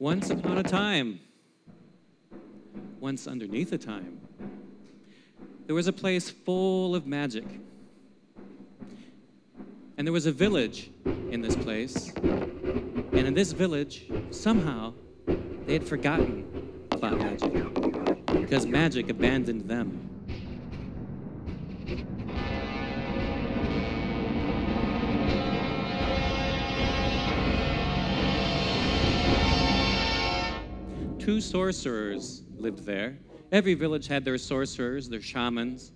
Once upon a time, once underneath a time, there was a place full of magic. And there was a village in this place. And in this village, somehow, they had forgotten about magic, because magic abandoned them. Two sorcerers lived there. Every village had their sorcerers, their shamans.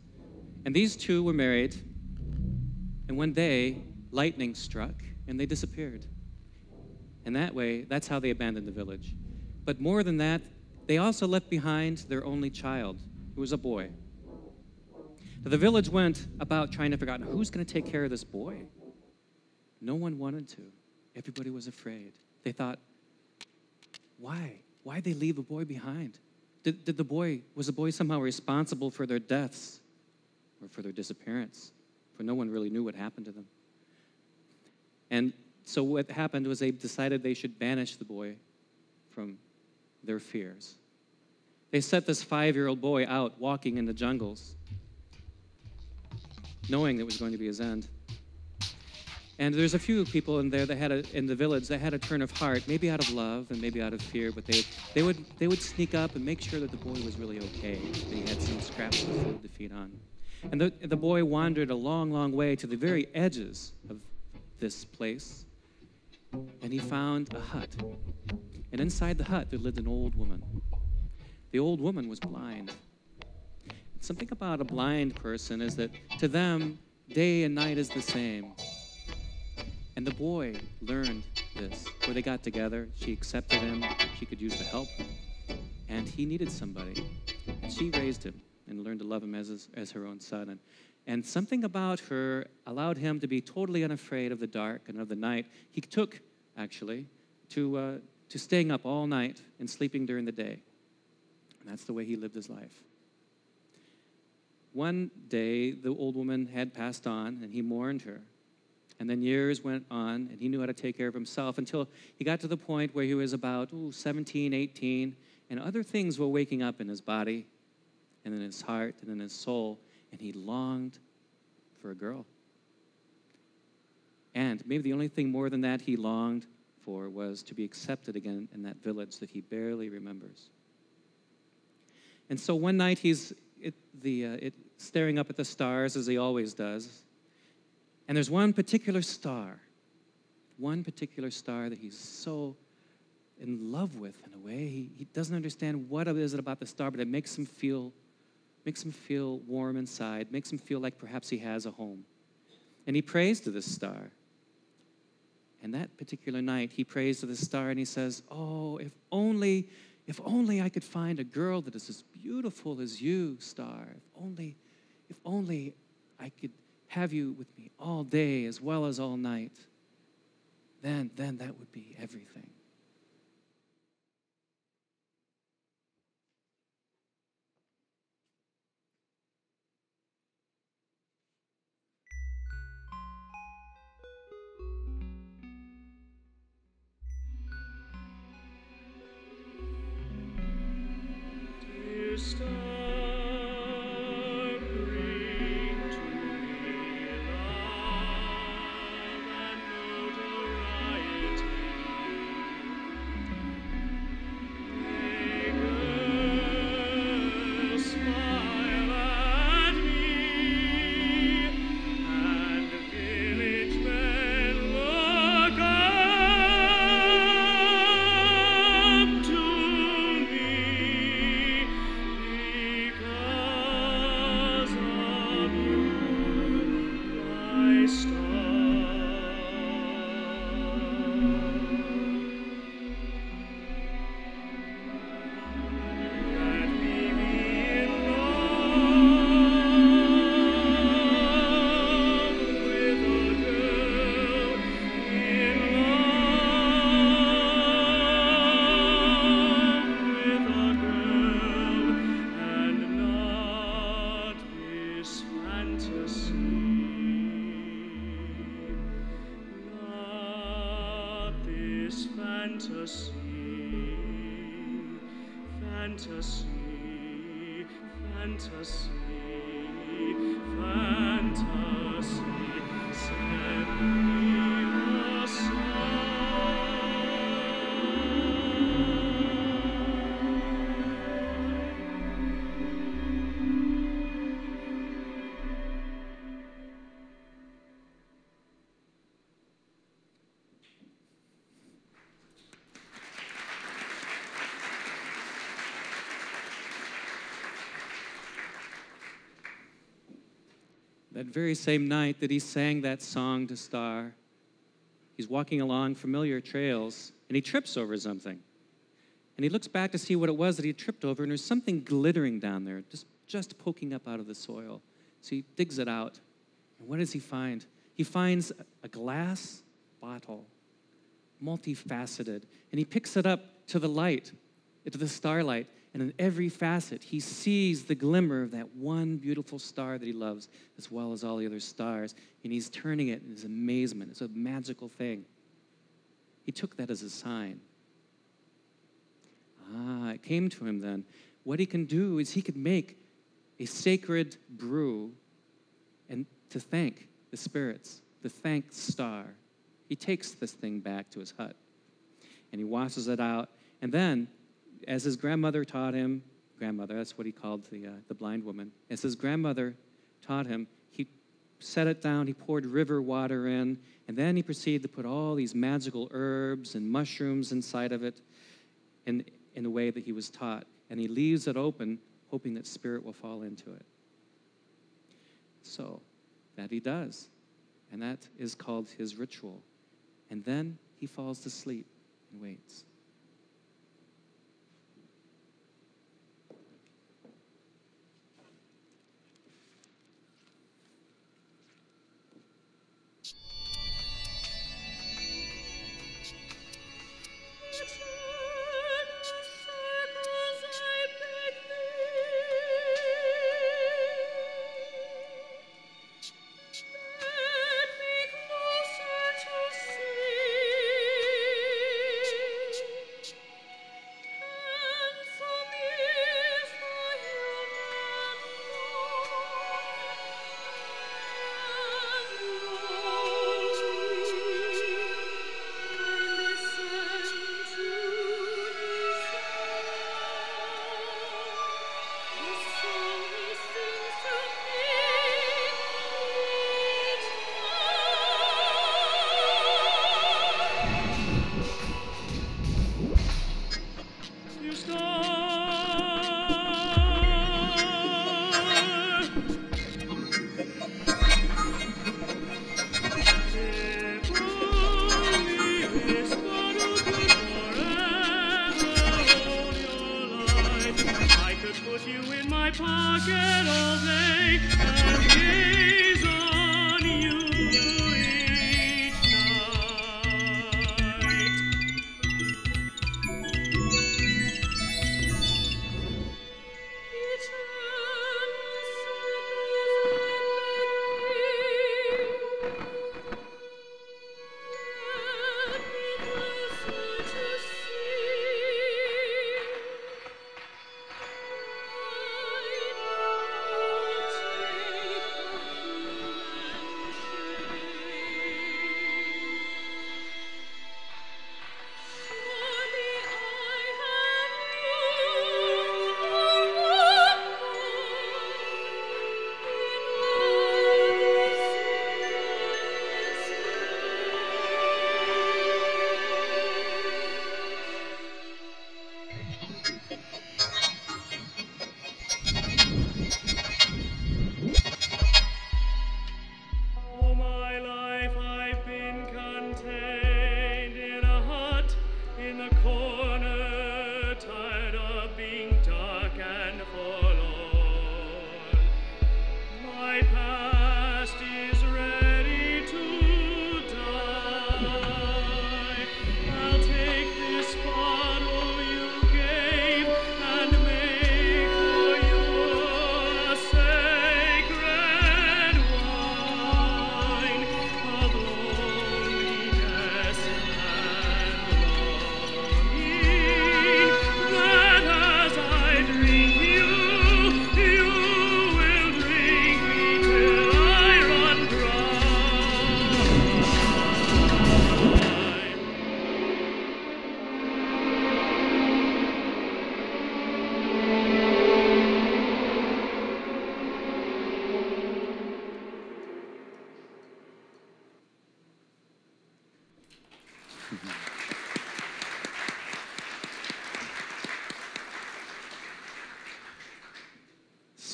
And these two were married. And one day, lightning struck, and they disappeared. And that way, that's how they abandoned the village. But more than that, they also left behind their only child, who was a boy. Now, the village went about trying to figure out, who's going to take care of this boy? No one wanted to. Everybody was afraid. They thought, why? Why'd they leave a boy behind? Was the boy somehow responsible for their deaths or for their disappearance? For no one really knew what happened to them. And so what happened was they decided they should banish the boy from their fears. They set this 5-year-old boy out walking in the jungles, knowing it was going to be his end. And there's a few people in there that had in the village that had a turn of heart, maybe out of love and maybe out of fear, but they would sneak up and make sure that the boy was really okay, that he had some scraps of food to feed on. And the boy wandered a long, long way to the very edges of this place, and he found a hut. And inside the hut, there lived an old woman. The old woman was blind. Something about a blind person is that to them, day and night is the same. And the boy learned this, where they got together. She accepted him. She could use the help. And he needed somebody. And she raised him and learned to love him as her own son. And something about her allowed him to be totally unafraid of the dark and of the night. He took, actually, to staying up all night and sleeping during the day. And that's the way he lived his life. One day, the old woman had passed on, and he mourned her. And then years went on, and he knew how to take care of himself until he got to the point where he was about 17, 18, and other things were waking up in his body and in his heart and in his soul, and he longed for a girl. And maybe the only thing more than that he longed for was to be accepted again in that village that he barely remembers. And so one night he's staring up at the stars, as he always does. And there's one particular star that he's so in love with in a way. He doesn't understand what it is about the star, but it makes him feel warm inside, makes him feel like perhaps he has a home. And he prays to this star. And that particular night, he prays to the star and he says, oh, if only I could find a girl that is as beautiful as you, star. If only I could have you with me all day as well as all night, then that would be everything. Dear star, fantasy, fantasy, fantasy, set me aside. That very same night that he sang that song to Star, he's walking along familiar trails, and he trips over something. And he looks back to see what it was that he tripped over, and there's something glittering down there, just poking up out of the soil. So he digs it out. And what does he find? He finds a glass bottle, multifaceted, and he picks it up to the light, to the starlight. And in every facet, he sees the glimmer of that one beautiful star that he loves, as well as all the other stars. And he's turning it in his amazement. It's a magical thing. He took that as a sign. It came to him then. What he can do is he could make a sacred brew and to thank the spirits, to thank Star. He takes this thing back to his hut, and he washes it out, and then, as his grandmother taught him, that's what he called the blind woman. As his grandmother taught him, he set it down, he poured river water in, and then he proceeded to put all these magical herbs and mushrooms inside of it in the way that he was taught. And he leaves it open, hoping that spirit will fall into it. So that he does, and that is called his ritual. And then he falls to sleep and waits.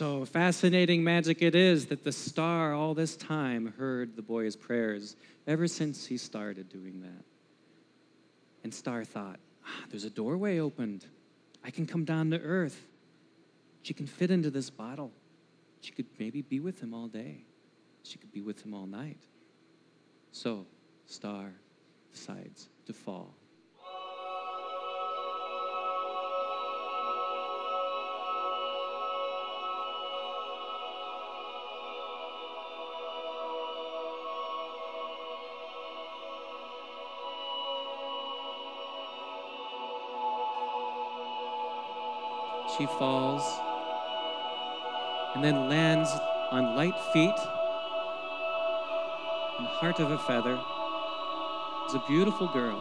So fascinating magic it is that the star all this time heard the boy's prayers ever since he started doing that. And Star thought, there's a doorway opened. I can come down to Earth. She can fit into this bottle. She could maybe be with him all day. She could be with him all night. So Star decides to fall. She falls and then lands on light feet and heart of a feather is a beautiful girl.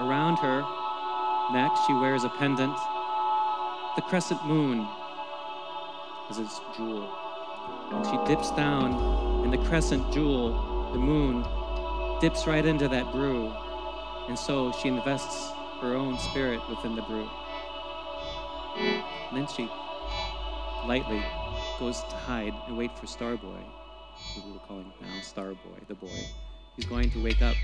Around her neck she wears a pendant. The crescent moon is its jewel. And she dips down in the crescent jewel, the moon dips right into that brew, and so she invests her own spirit within the brew. And then she lightly goes to hide and wait for Starboy, who we're calling now Starboy, the boy. He's going to wake up.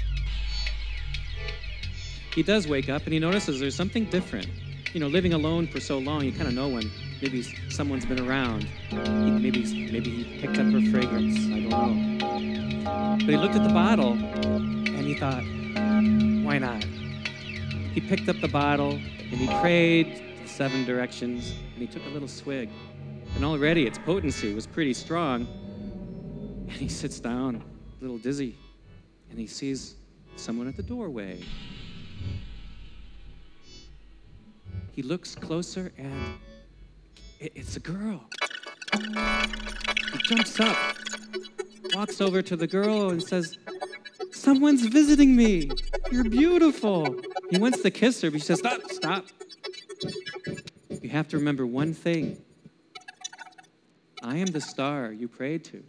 He does wake up and he notices there's something different. You know, living alone for so long, you kind of know when maybe someone's been around. Maybe he picked up her fragrance, I don't know. But he looked at the bottle and he thought, why not? He picked up the bottle, and he prayed the 7 directions, and he took a little swig. And already its potency was pretty strong. And he sits down, a little dizzy, and he sees someone at the doorway. He looks closer, and it's a girl. He jumps up, walks over to the girl, and says, "Someone's visiting me. You're beautiful." He wants to kiss her, but she says, "Stop, stop." You have to remember one thing. I am the star you prayed to.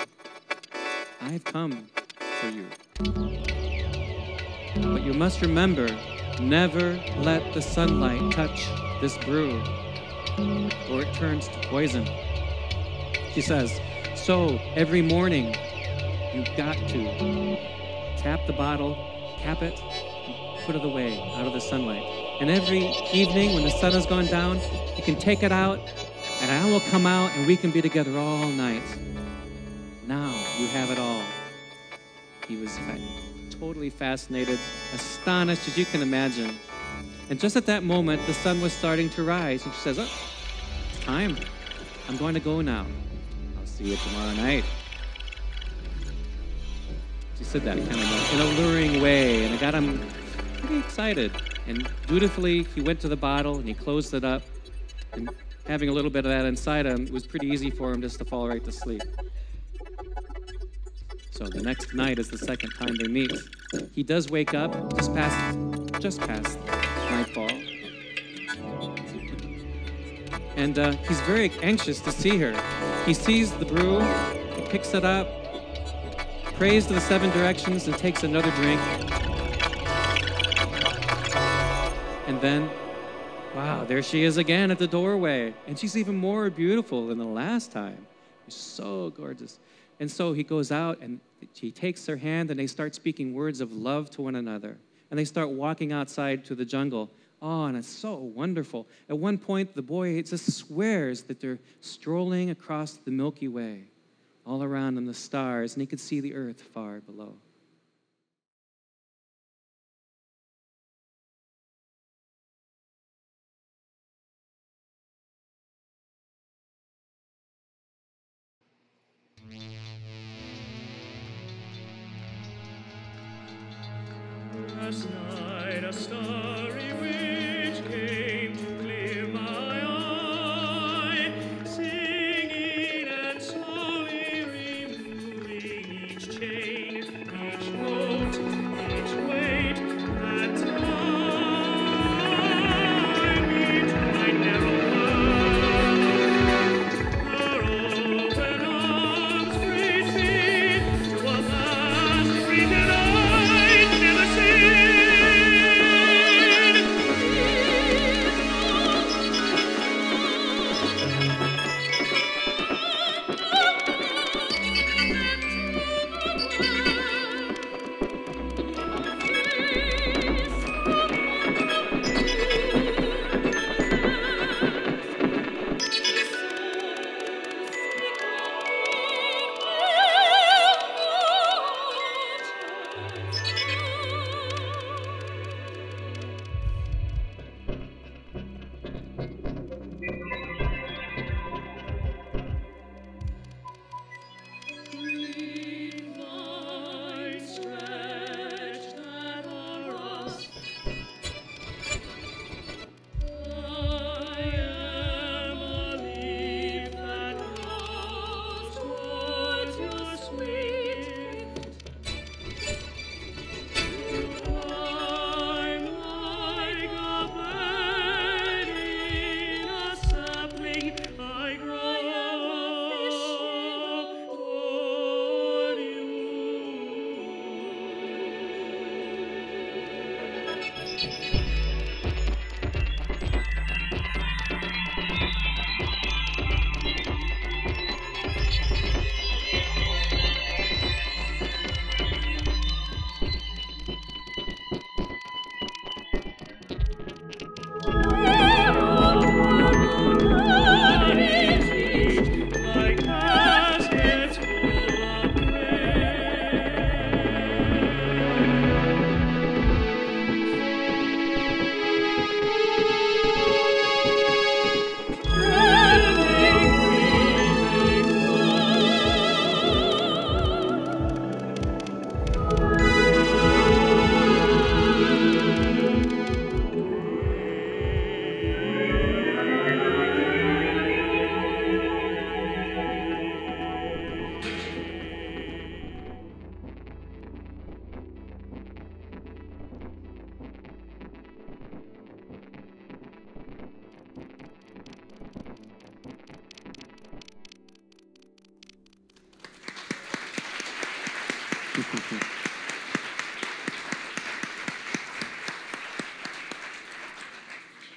I have come for you. But you must remember, never let the sunlight touch this brew, or it turns to poison. She says, so every morning, you've got to tap the bottle, cap it, put it away out of the sunlight. And every evening when the sun has gone down, you can take it out and I will come out and we can be together all night. Now you have it all. He was totally fascinated, astonished as you can imagine. And just at that moment, the sun was starting to rise and she says, "Oh, it's time. I'm going to go now. I'll see you tomorrow night." She said that kind of like in an alluring way and it got him pretty excited, and dutifully he went to the bottle and he closed it up, and having a little bit of that inside him, it was pretty easy for him just to fall right to sleep. So the next night is the second time they meet. He does wake up just past nightfall, and he's very anxious to see her. He sees the brew, he picks it up, prays to the 7 directions and takes another drink. And then, wow, there she is again at the doorway. And she's even more beautiful than the last time. She's so gorgeous. And so he goes out and she takes her hand and they start speaking words of love to one another. And they start walking outside to the jungle. Oh, and it's so wonderful. At one point, the boy just swears that they're strolling across the Milky Way, all around them the stars, and he could see the Earth far below. Last night a starry witch came to clear my eye, singing and slowly removing each chain, each note, each weight and time, which I never heard. Her open arms freed me to a last freedom. Never see.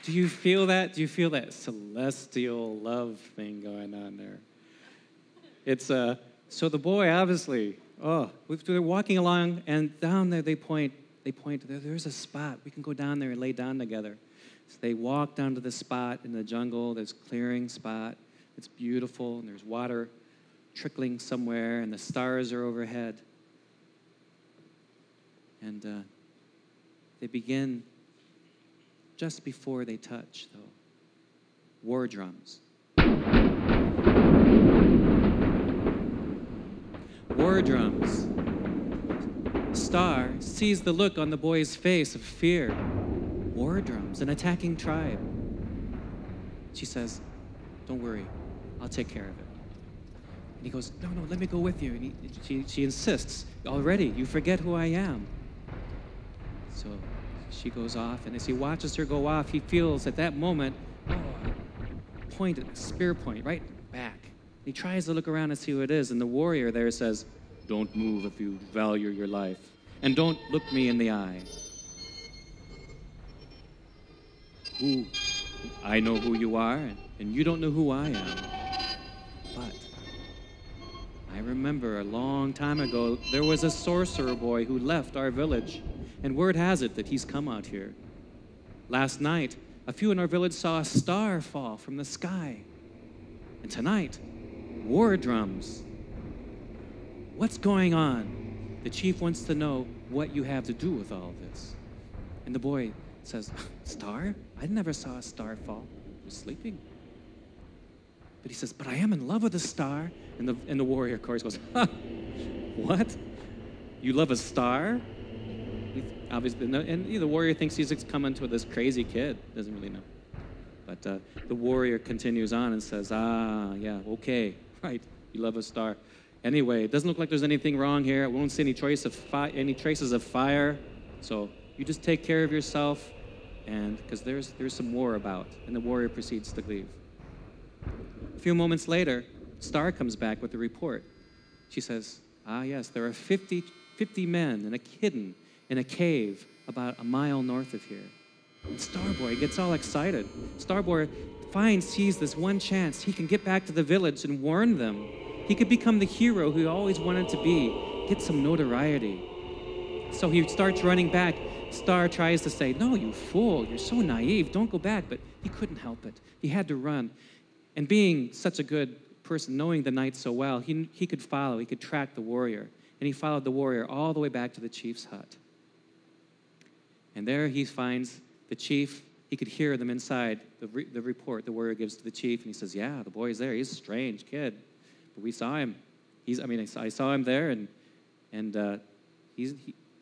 Do you feel that? Do you feel that celestial love thing going on there? It's so the boy obviously, they're walking along, and down there they point, there's a spot. We can go down there and lay down together. So they walk down to the spot in the jungle, this clearing spot. It's beautiful, and there's water trickling somewhere, and the stars are overhead. And they begin, just before they touch, though, war drums. War drums. Star sees the look on the boy's face of fear. War drums, an attacking tribe. She says, "Don't worry, I'll take care of it." And he goes, "No, let me go with you." And she insists, "Already, you forget who I am." So she goes off, and as he watches her go off, he feels at that moment, a spear point right back. He tries to look around and see who it is, and the warrior there says, "Don't move if you value your life, and don't look me in the eye." "Who? I know who you are, and you don't know who I am. But I remember a long time ago, there was a sorcerer boy who left our village, and word has it that he's come out here. Last night, a few in our village saw a star fall from the sky. And tonight, war drums. What's going on? The chief wants to know what you have to do with all this." And the boy says, "Star? I never saw a star fall. I was sleeping." But he says, "But I am in love with a star." And the warrior chorus goes, "Huh, what? You love a star?" Obviously, and the warrior thinks he's coming to this crazy kid. Doesn't really know. But the warrior continues on and says, "Yeah, okay, right. You love a star. Anyway, it doesn't look like there's anything wrong here. I won't see any traces of fire. So you just take care of yourself, and because there's some war about." And the warrior proceeds to leave. A few moments later, Star comes back with the report. She says, "Yes, there are 50 men and hidden in a cave about a mile north of here." And Starboy gets all excited. Starboy sees this one chance. He can get back to the village and warn them. He could become the hero who he always wanted to be, get some notoriety. So he starts running back. Star tries to say, "No, you fool, you're so naive, don't go back." But he couldn't help it. He had to run. And being such a good person, knowing the night so well, he could follow, he could track the warrior. And he followed the warrior all the way back to the chief's hut. And there he finds the chief. He could hear them inside, the report the warrior gives to the chief. And he says, "Yeah, the boy's there. He's a strange kid. But we saw him. I saw him there, and he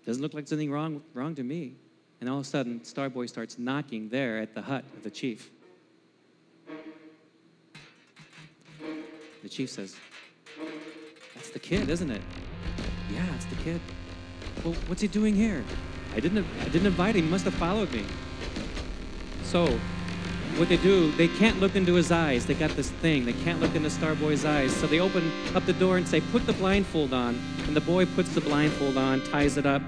doesn't look like there's anything wrong to me." And all of a sudden, Starboy starts knocking there at the hut of the chief. The chief says, "That's the kid, isn't it?" "Yeah, it's the kid." "Well, what's he doing here? I didn't invite him. He must have followed me." So what they do, they can't look into his eyes. They got this thing. They can't look into Starboy's eyes. So they open up the door and say, "Put the blindfold on." And the boy puts the blindfold on, ties it up,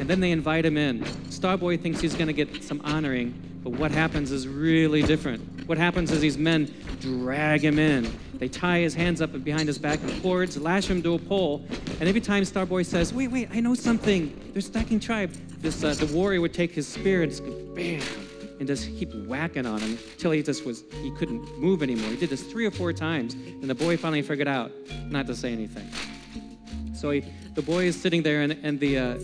and then they invite him in. Starboy thinks he's going to get some honoring, but what happens is really different. What happens is these men drag him in. They tie his hands up behind his back with cords, lash him to a pole, and every time Starboy says, wait, I know something, they're stacking tribe, the warrior would take his spear and just go, bam, and just keep whacking on him until he couldn't move anymore. He did this 3 or 4 times, and the boy finally figured out not to say anything. So the boy is sitting there, and they're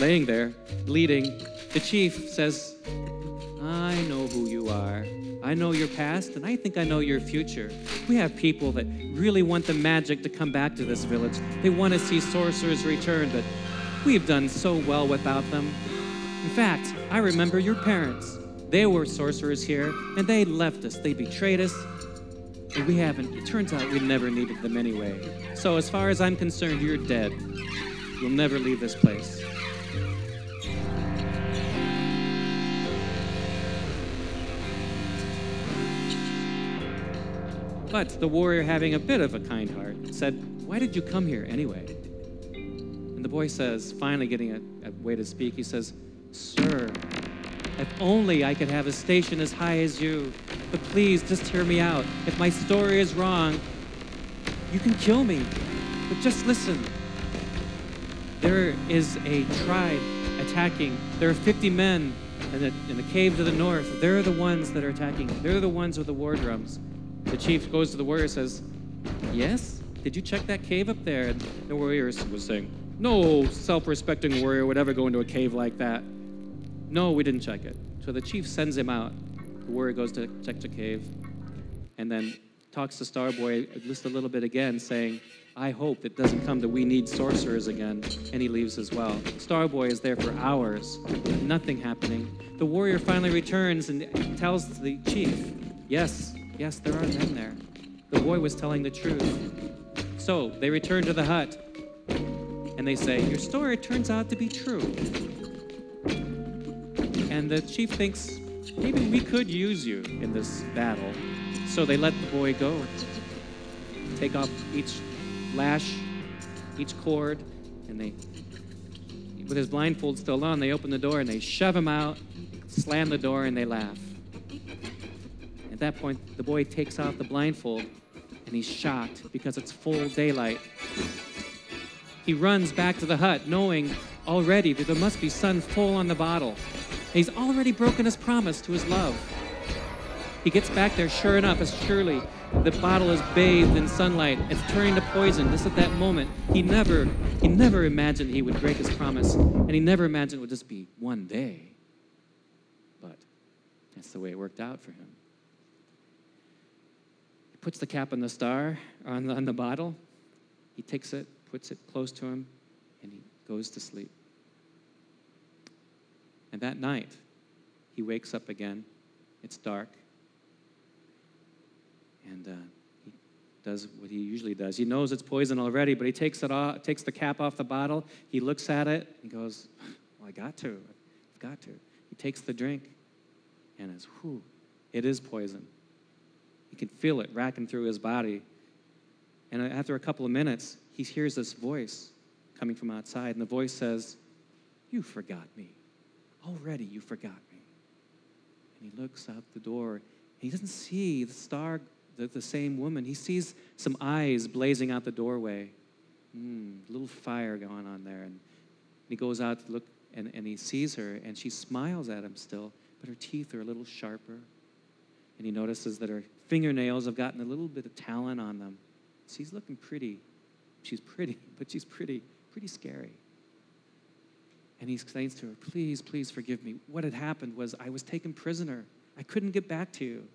laying there, bleeding. The chief says, "I know who you are. I know your past, and I think I know your future. We have people that really want the magic to come back to this village. They want to see sorcerers return, but we've done so well without them. In fact, I remember your parents. They were sorcerers here, and they left us. They betrayed us, and we haven't. It turns out we never needed them anyway. So as far as I'm concerned, you're dead. You'll never leave this place." But the warrior, having a bit of a kind heart, said, "Why did you come here anyway?" And And the boy says, finally getting a way to speak, he says, "Sir, if only I could have a station as high as you, but please just hear me out. If my story is wrong, you can kill me, but just listen. There is a tribe attacking. There are 50 men in the cave to the north. They're the ones that are attacking. They're the ones with the war drums." The chief goes to the warrior and says, "Yes? Did you check that cave up there?" And the warrior was saying, "No self-respecting warrior would ever go into a cave like that." "No, we didn't check it." So the chief sends him out. The warrior goes to check the cave and then talks to Starboy just a little bit again, saying, "I hope it doesn't come that we need sorcerers again." And he leaves as well. Starboy is there for hours, nothing happening. The warrior finally returns and tells the chief, Yes, there are men there. The boy was telling the truth. So they return to the hut, and they say, "Your story turns out to be true." And the chief thinks, maybe we could use you in this battle. So they let the boy go, take off each lash, each cord, and they, with his blindfold still on, they open the door and they shove him out, slam the door, and they laugh. At that point, the boy takes off the blindfold, and he's shocked because it's full daylight. He runs back to the hut knowing already that there must be sun full on the bottle. He's already broken his promise to his love. He gets back there, sure enough, as surely the bottle is bathed in sunlight. It's turning to poison. This at that moment. He never imagined he would break his promise, and he never imagined it would just be one day. But that's the way it worked out for him. Puts the cap on the star, on the bottle. He takes it, puts it close to him, and he goes to sleep. And that night, he wakes up again. It's dark. And he does what he usually does. He knows it's poison already, but he takes the cap off the bottle. He looks at it and goes, "Well, I've got to. He takes the drink, and it is poison. He can feel it racking through his body. And after a couple of minutes, he hears this voice coming from outside. And the voice says, "You forgot me. Already you forgot me." And he looks out the door. He doesn't see the star, the same woman. He sees some eyes blazing out the doorway. A little fire going on there. And he goes out to look, and he sees her. And she smiles at him still, but her teeth are a little sharper. And he notices that her fingernails have gotten a little bit of talon on them. She's looking pretty. She's pretty, but she's pretty scary. And he explains to her, "Please, please forgive me. What had happened was I was taken prisoner. I couldn't get back to you."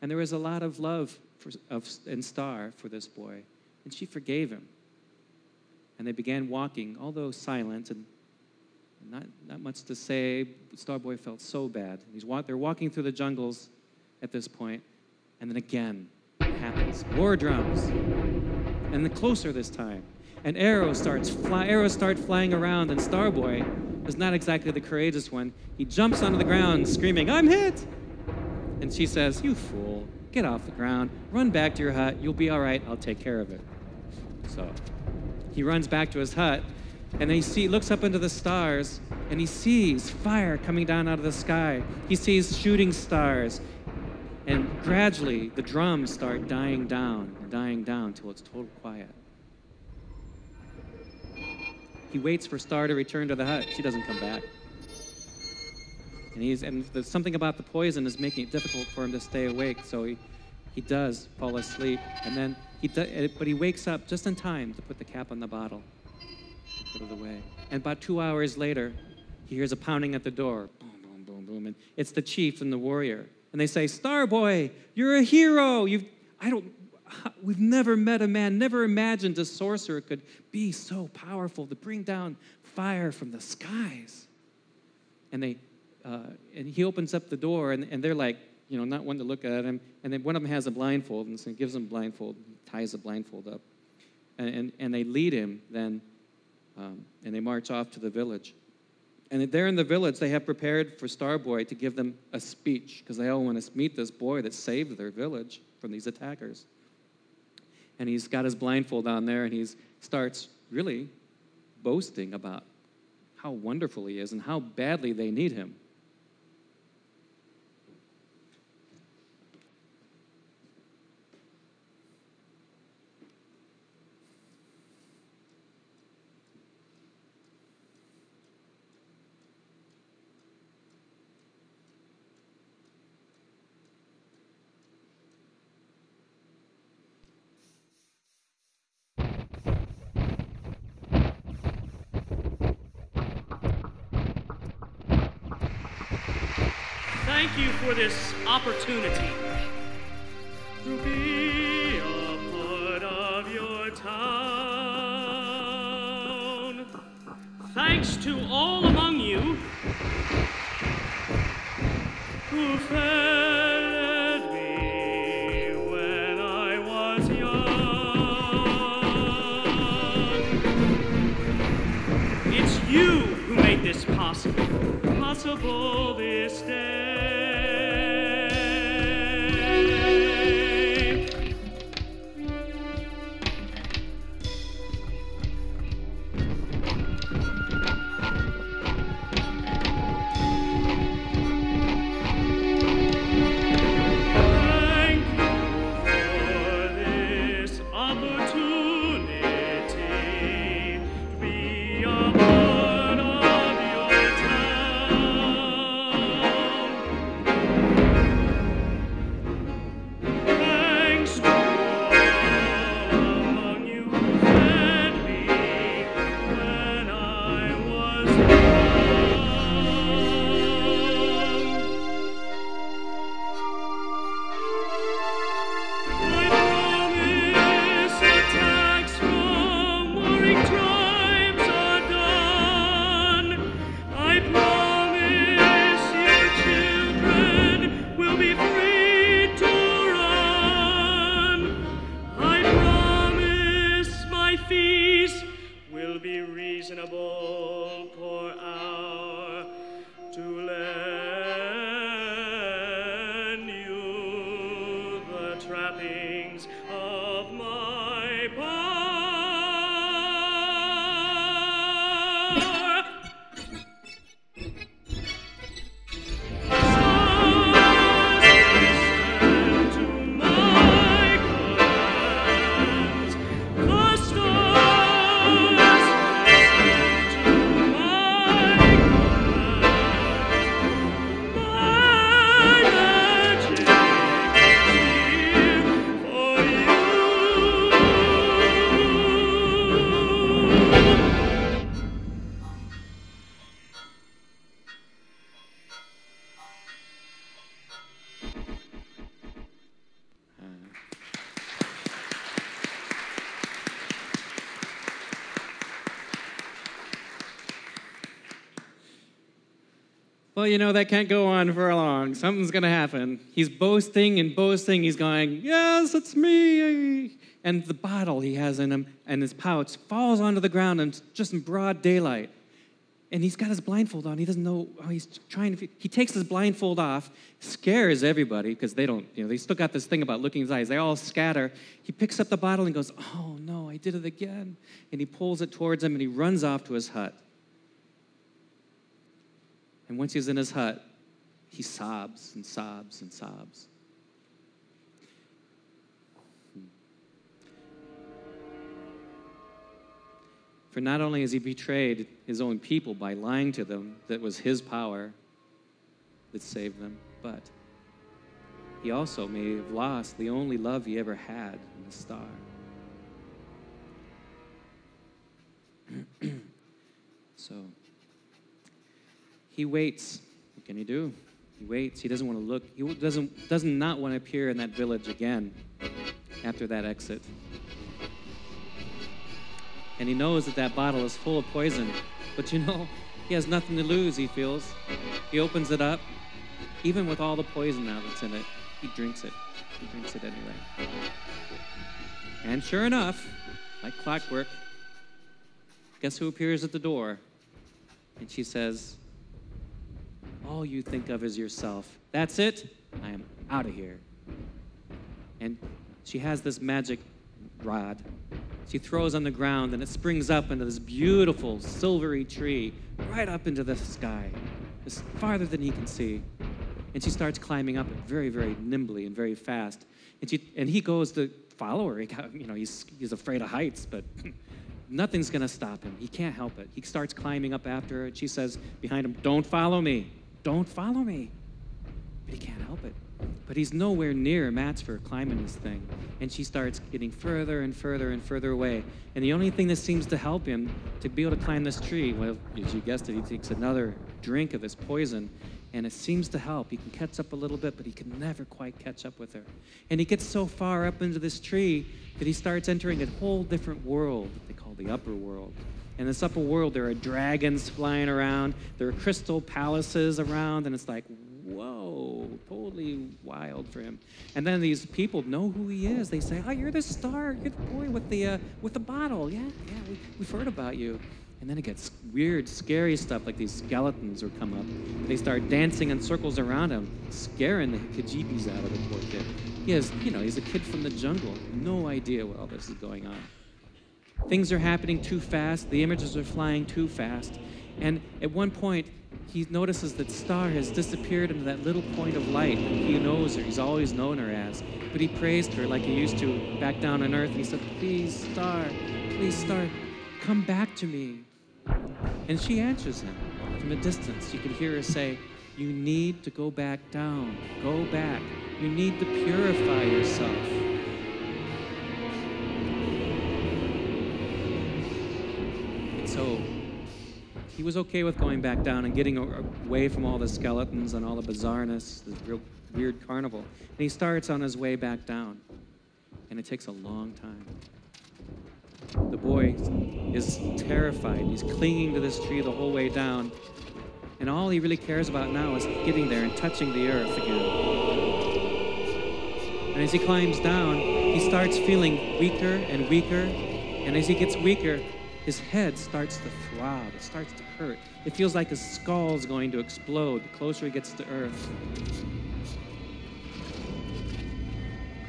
And there was a lot of love and Star for this boy. And she forgave him. And they began walking, although silent and not much to say. Starboy felt so bad. They're walking through the jungles at this point. And then again, it happens. War drums. And the closer this time. And arrows start flying around, and Starboy is not exactly the courageous one. He jumps onto the ground screaming, "I'm hit!" And she says, "You fool, get off the ground, run back to your hut, you'll be all right, I'll take care of it." So he runs back to his hut, and then he looks up into the stars, and he sees fire coming down out of the sky. He sees shooting stars. And gradually, the drums start dying down till it's total quiet. He waits for Star to return to the hut. She doesn't come back. And there's something about the poison is making it difficult for him to stay awake, so he does fall asleep. And then he wakes up just in time to put the cap on the bottle and put it away. And about 2 hours later, he hears a pounding at the door. Boom, boom, boom, boom. And it's the chief and the warrior. And they say, "Starboy, you're a hero. We've never met a man, never imagined a sorcerer could be so powerful to bring down fire from the skies." And he opens up the door, and they're like, not one to look at him. And then one of them has a blindfold, and so he gives him a blindfold, ties the blindfold up, and they lead him then, and they march off to the village. And there in the village, they have prepared for Starboy to give them a speech, because they all want to meet this boy that saved their village from these attackers. And he's got his blindfold on there, and he starts really boasting about how wonderful he is and how badly they need him. Thank you for this opportunity to be a part of your town. Thanks to all among you who fed me when I was young. It's you who made this possible this day. Well, you know, that can't go on for long. Something's going to happen. He's boasting and boasting. He's going, yes, it's me. And the bottle he has in him and his pouch falls onto the ground and just in broad daylight. And he's got his blindfold on. He doesn't know how he's trying to. He takes his blindfold off, scares everybody because they don't, you know, they still got this thing about looking in his eyes. They all scatter. He picks up the bottle and goes, oh, no, I did it again. And he pulls it towards him and he runs off to his hut. And once he's in his hut, he sobs and sobs and sobs. For not only has he betrayed his own people by lying to them, that was his power that saved them, but he also may have lost the only love he ever had in the star. So he waits. What can he do? He waits. He doesn't want to look. He doesn't want to appear in that village again after that exit. And he knows that that bottle is full of poison. But you know, he has nothing to lose, he feels. He opens it up. Even with all the poison now that's in it, he drinks it. He drinks it anyway. And sure enough, like clockwork, guess who appears at the door? And she says, all you think of is yourself. That's it. I am out of here. And she has this magic rod she throws on the ground, and it springs up into this beautiful silvery tree, right up into the sky, just farther than he can see. And she starts climbing up it very, very nimbly and very fast. And he goes to follow her. You know, he's afraid of heights, but nothing's going to stop him. He can't help it. He starts climbing up after her, and she says behind him, "Don't follow me. Don't follow me." But he can't help it. But he's nowhere near a match for climbing this thing. And she starts getting further and further and further away. And the only thing that seems to help him to be able to climb this tree, well, as you guessed it, he takes another drink of this poison, and it seems to help. He can catch up a little bit, but he can never quite catch up with her. And he gets so far up into this tree that he starts entering a whole different world that they call the upper world. In this upper world, there are dragons flying around, there are crystal palaces around, and it's like, whoa, totally wild for him. And then these people know who he is. They say, "Oh, you're the star. You're the boy with the bottle. Yeah, we've heard about you." And then it gets weird, scary stuff, like these skeletons will come up. They start dancing in circles around him, scaring the heebie-jeebies out of the poor kid. He has, you know, he's a kid from the jungle. No idea what all this is going on. Things are happening too fast. The images are flying too fast. And at one point, he notices that Star has disappeared into that little point of light. He knows her. He's always known her as. But he prays to her like he used to back down on Earth. He said, please, Star, come back to me." And she answers him from a distance. You can hear her say, "You need to go back down. Go back. You need to purify yourself." And so he was okay with going back down and getting away from all the skeletons and all the bizarreness, this real weird carnival. And he starts on his way back down. And it takes a long time. The boy is terrified. He's clinging to this tree the whole way down. And all he really cares about now is getting there and touching the earth again. And as he climbs down, he starts feeling weaker and weaker. And as he gets weaker, his head starts to throb. It starts to hurt. It feels like his skull is going to explode the closer he gets to Earth.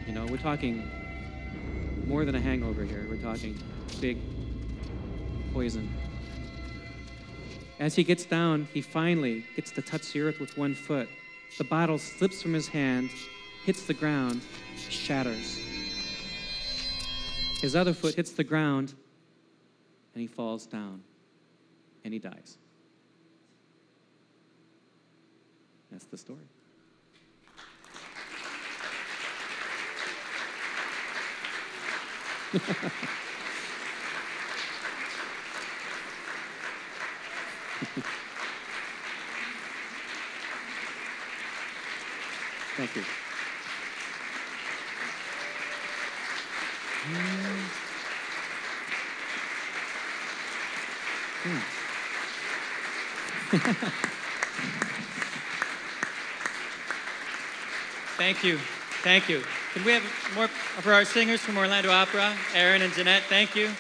You know, we're talking more than a hangover here. We're talking big poison. As he gets down, he finally gets to touch the Earth with one foot. The bottle slips from his hand, hits the ground, shatters. His other foot hits the ground, and he falls down, and he dies. That's the story. Thank you. Thank you. Can we have more for our singers from Orlando Opera, Aaron and Jeanette? Thank you.